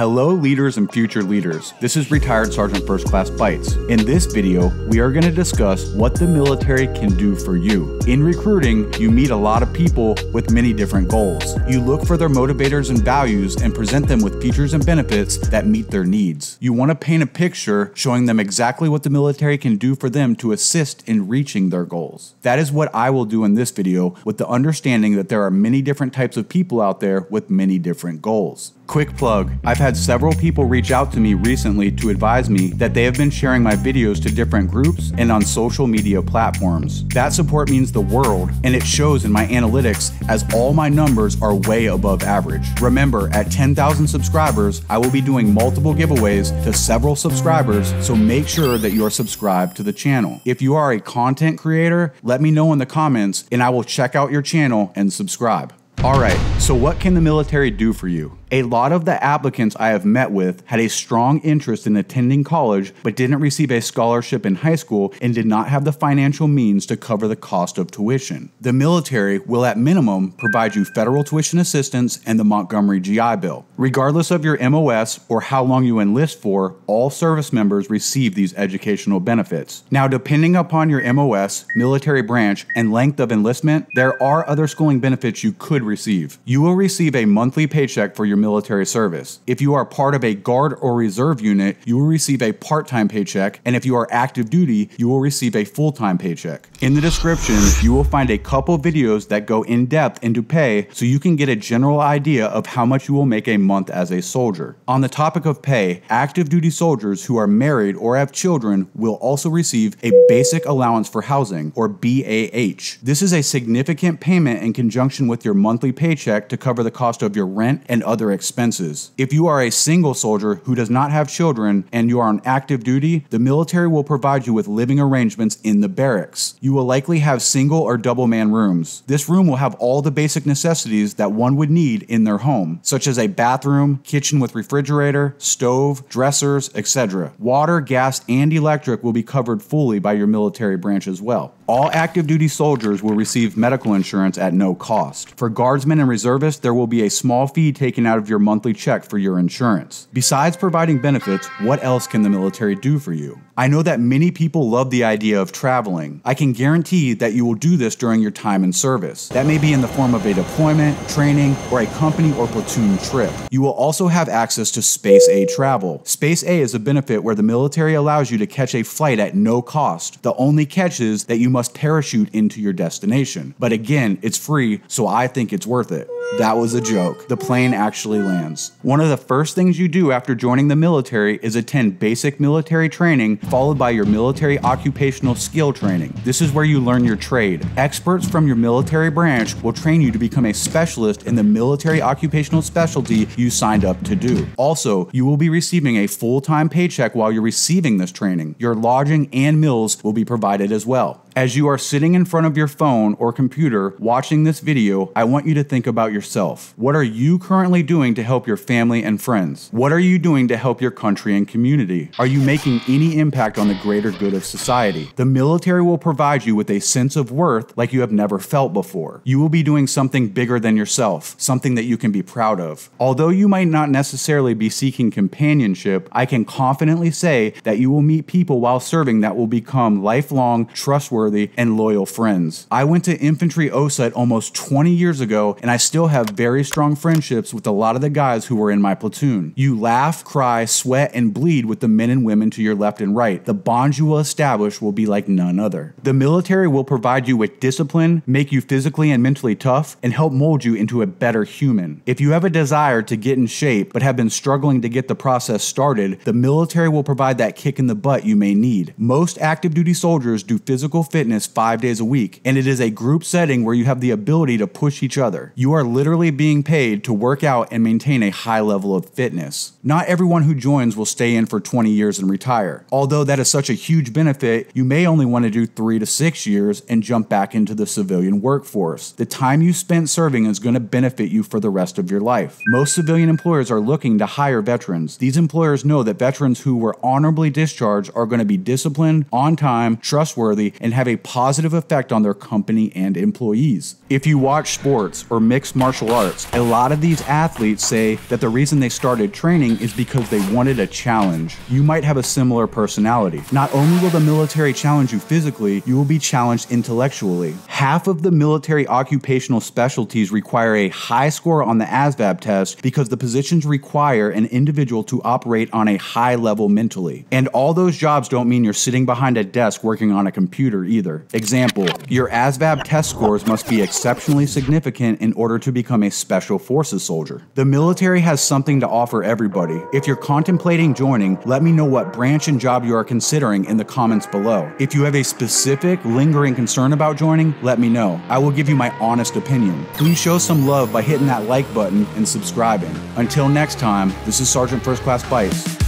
Hello leaders and future leaders, this is retired Sergeant First Class Beitz. In this video, we are going to discuss what the military can do for you. In recruiting, you meet a lot of people with many different goals. You look for their motivators and values and present them with features and benefits that meet their needs. You want to paint a picture showing them exactly what the military can do for them to assist in reaching their goals. That is what I will do in this video, with the understanding that there are many different types of people out there with many different goals. Quick plug, I've had several people reach out to me recently to advise me that they have been sharing my videos to different groups and on social media platforms. That support means the world, and it shows in my analytics as all my numbers are way above average. Remember, at 10,000 subscribers, I will be doing multiple giveaways to several subscribers, so make sure that you're subscribed to the channel. If you are a content creator, let me know in the comments and I will check out your channel and subscribe. Alright, so what can the military do for you? A lot of the applicants I have met with had a strong interest in attending college but didn't receive a scholarship in high school and did not have the financial means to cover the cost of tuition. The military will at minimum provide you federal tuition assistance and the Montgomery GI Bill. Regardless of your MOS or how long you enlist for, all service members receive these educational benefits. Now, depending upon your MOS, military branch, and length of enlistment, there are other schooling benefits you could receive. You will receive a monthly paycheck for your military service. If you are part of a guard or reserve unit, you will receive a part-time paycheck, and if you are active duty, you will receive a full-time paycheck. In the description, you will find a couple videos that go in depth into pay so you can get a general idea of how much you will make a month as a soldier. On the topic of pay, active duty soldiers who are married or have children will also receive a basic allowance for housing, or BAH. This is a significant payment in conjunction with your monthly paycheck to cover the cost of your rent and other expenses. If you are a single soldier who does not have children and you are on active duty, the military will provide you with living arrangements in the barracks. You will likely have single or double man rooms. This room will have all the basic necessities that one would need in their home, such as a bathroom, kitchen with refrigerator, stove, dressers, etc. Water, gas, and electric will be covered fully by your military branch as well. All active duty soldiers will receive medical insurance at no cost. For guardsmen and reservists, there will be a small fee taken out of your monthly check for your insurance. Besides providing benefits, what else can the military do for you? I know that many people love the idea of traveling. I can guarantee that you will do this during your time in service. That may be in the form of a deployment, training, or a company or platoon trip. You will also have access to Space A travel. Space A is a benefit where the military allows you to catch a flight at no cost. The only catch is that you must parachute into your destination. But again, it's free, so I think it's worth it. That was a joke. The plane actually lands. One of the first things you do after joining the military is attend basic military training followed by your military occupational skill training. This is where you learn your trade. Experts from your military branch will train you to become a specialist in the military occupational specialty you signed up to do. Also, you will be receiving a full-time paycheck while you're receiving this training. Your lodging and meals will be provided as well. As you are sitting in front of your phone or computer watching this video, I want you to think about yourself. What are you currently doing to help your family and friends? What are you doing to help your country and community? Are you making any impact on the greater good of society? The military will provide you with a sense of worth like you have never felt before. You will be doing something bigger than yourself, something that you can be proud of. Although you might not necessarily be seeking companionship, I can confidently say that you will meet people while serving that will become lifelong, trustworthy, and loyal friends. I went to infantry OSUT almost 20 years ago, and I still have very strong friendships with a lot of the guys who were in my platoon. You laugh, cry, sweat, and bleed with the men and women to your left and right. The bonds you will establish will be like none other. The military will provide you with discipline, make you physically and mentally tough, and help mold you into a better human. If you have a desire to get in shape but have been struggling to get the process started, the military will provide that kick in the butt you may need. Most active duty soldiers do physical fitness 5 days a week, and it is a group setting where you have the ability to push each other. You are literally being paid to work out and maintain a high level of fitness. Not everyone who joins will stay in for 20 years and retire. Although that is such a huge benefit, you may only want to do 3 to 6 years and jump back into the civilian workforce. The time you spent serving is going to benefit you for the rest of your life. Most civilian employers are looking to hire veterans. These employers know that veterans who were honorably discharged are going to be disciplined, on time, trustworthy, and have have a positive effect on their company and employees. If you watch sports or mixed martial arts, a lot of these athletes say that the reason they started training is because they wanted a challenge. You might have a similar personality. Not only will the military challenge you physically, you will be challenged intellectually. Half of the military occupational specialties require a high score on the ASVAB test because the positions require an individual to operate on a high level mentally. And all those jobs don't mean you're sitting behind a desk working on a computer either. Example, your ASVAB test scores must be exceptionally significant in order to become a Special Forces soldier. The military has something to offer everybody. If you're contemplating joining, let me know what branch and job you are considering in the comments below. If you have a specific, lingering concern about joining, let me know. I will give you my honest opinion. Please show some love by hitting that like button and subscribing. Until next time, this is Sergeant First Class Beitz.